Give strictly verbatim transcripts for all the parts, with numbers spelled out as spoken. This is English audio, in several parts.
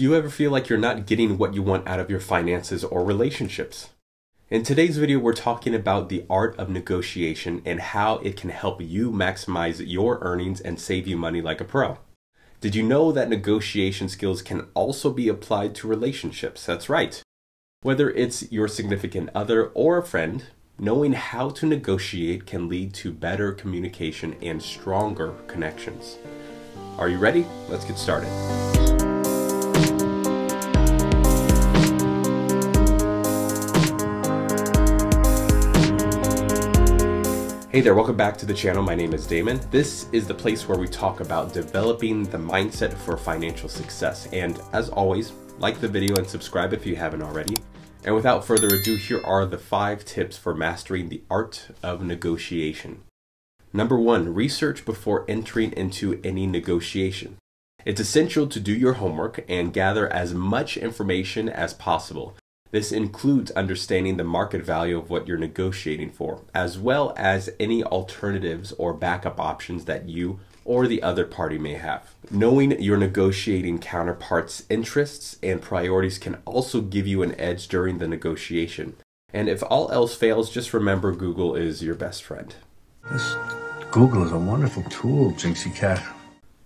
Do you ever feel like you're not getting what you want out of your finances or relationships? In today's video, we're talking about the art of negotiation and how it can help you maximize your earnings and save you money like a pro. Did you know that negotiation skills can also be applied to relationships? That's right. Whether it's your significant other or a friend, knowing how to negotiate can lead to better communication and stronger connections. Are you ready? Let's get started. Hey there, welcome back to the channel. My name is Damon. This is the place where we talk about developing the mindset for financial success. And as always, like the video and subscribe if you haven't already. And without further ado, here are the five tips for mastering the art of negotiation. Number one, research before entering into any negotiation. It's essential to do your homework and gather as much information as possible. This includes understanding the market value of what you're negotiating for, as well as any alternatives or backup options that you or the other party may have. Knowing your negotiating counterpart's interests and priorities can also give you an edge during the negotiation. And if all else fails, just remember Google is your best friend. This Google is a wonderful tool, Jinxy Cat.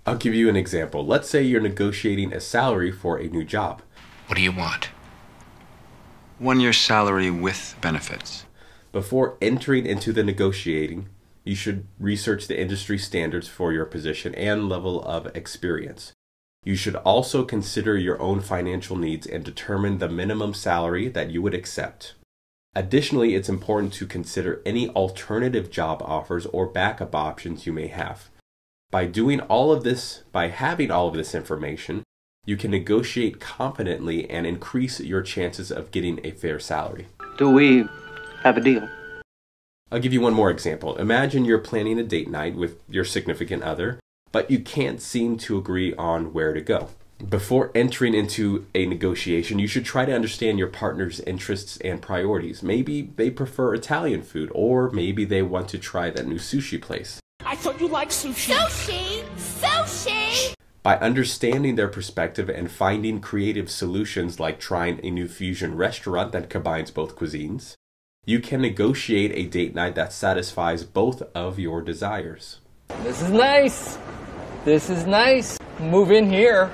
I'll give you an example. Let's say you're negotiating a salary for a new job. What do you want? One year's salary with benefits. Before entering into the negotiating, you should research the industry standards for your position and level of experience. You should also consider your own financial needs and determine the minimum salary that you would accept. Additionally, it's important to consider any alternative job offers or backup options you may have. By doing all of this, by having all of this information, you can negotiate confidently and increase your chances of getting a fair salary. Do we have a deal? I'll give you one more example. Imagine you're planning a date night with your significant other, but you can't seem to agree on where to go. Before entering into a negotiation, you should try to understand your partner's interests and priorities. Maybe they prefer Italian food, or maybe they want to try that new sushi place. I thought you liked sushi. Sushi! Sushi! By understanding their perspective and finding creative solutions like trying a new fusion restaurant that combines both cuisines, you can negotiate a date night that satisfies both of your desires. This is nice. This is nice. Move in here.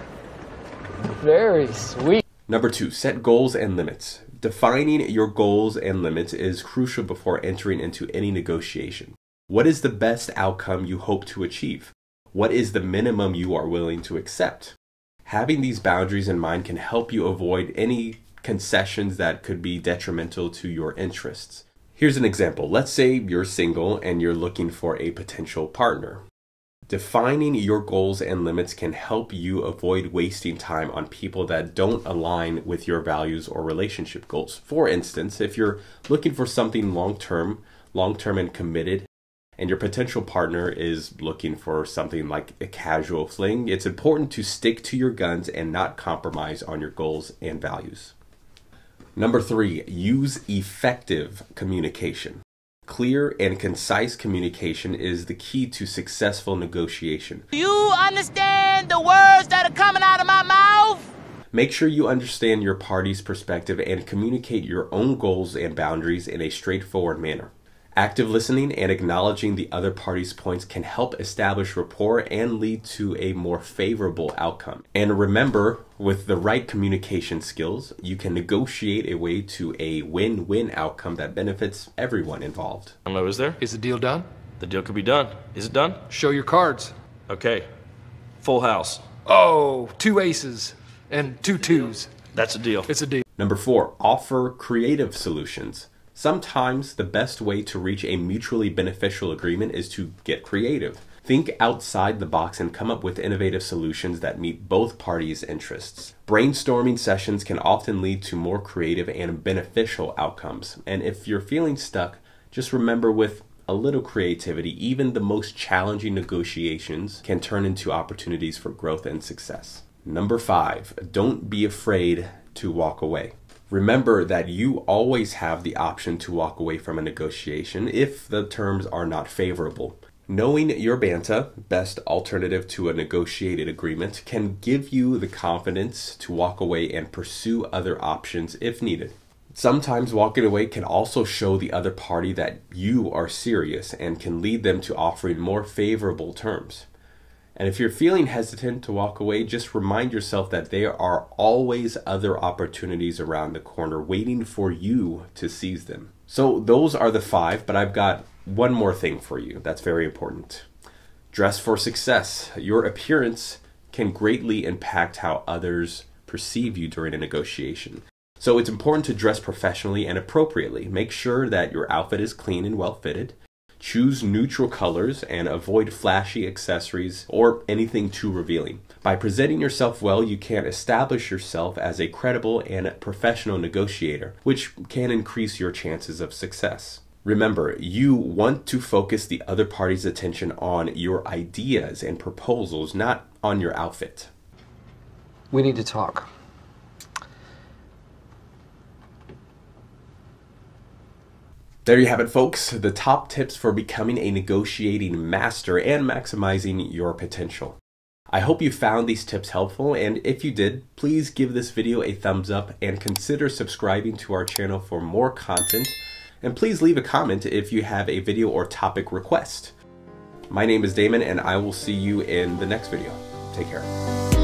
Very sweet. Number two, set goals and limits. Defining your goals and limits is crucial before entering into any negotiation. What is the best outcome you hope to achieve? What is the minimum you are willing to accept? Having these boundaries in mind can help you avoid any concessions that could be detrimental to your interests. Here's an example. Let's say you're single and you're looking for a potential partner. Defining your goals and limits can help you avoid wasting time on people that don't align with your values or relationship goals. For instance, if you're looking for something long-term, long-term and committed, and your potential partner is looking for something like a casual fling, it's important to stick to your guns and not compromise on your goals and values. Number three, use effective communication. Clear and concise communication is the key to successful negotiation. Do you understand the words that are coming out of my mouth? Make sure you understand your party's perspective and communicate your own goals and boundaries in a straightforward manner. Active listening and acknowledging the other party's points can help establish rapport and lead to a more favorable outcome. And remember, with the right communication skills, you can negotiate a way to a win-win outcome that benefits everyone involved. Hello, is there? Is the deal done? The deal could be done. Is it done? Show your cards. Okay. Full house. Oh, two aces and two twos. That's a deal. It's a deal. Number four, offer creative solutions. Sometimes the best way to reach a mutually beneficial agreement is to get creative. Think outside the box and come up with innovative solutions that meet both parties' interests. Brainstorming sessions can often lead to more creative and beneficial outcomes. And if you're feeling stuck, just remember with a little creativity, even the most challenging negotiations can turn into opportunities for growth and success. Number five, don't be afraid to walk away. Remember that you always have the option to walk away from a negotiation if the terms are not favorable. Knowing your BANTA, best alternative to a negotiated agreement, can give you the confidence to walk away and pursue other options if needed. Sometimes walking away can also show the other party that you are serious and can lead them to offering more favorable terms. And if you're feeling hesitant to walk away, just remind yourself that there are always other opportunities around the corner waiting for you to seize them. So those are the five, but I've got one more thing for you that's very important. Dress for success. Your appearance can greatly impact how others perceive you during a negotiation. So it's important to dress professionally and appropriately. Make sure that your outfit is clean and well-fitted. Choose neutral colors and avoid flashy accessories or anything too revealing. By presenting yourself well, you can establish yourself as a credible and professional negotiator, which can increase your chances of success. Remember, you want to focus the other party's attention on your ideas and proposals, not on your outfit. We need to talk. There you have it, folks. The top tips for becoming a negotiating master and maximizing your potential. I hope you found these tips helpful, and if you did, please give this video a thumbs up and consider subscribing to our channel for more content. And please leave a comment if you have a video or topic request. My name is Damon, and I will see you in the next video. Take care.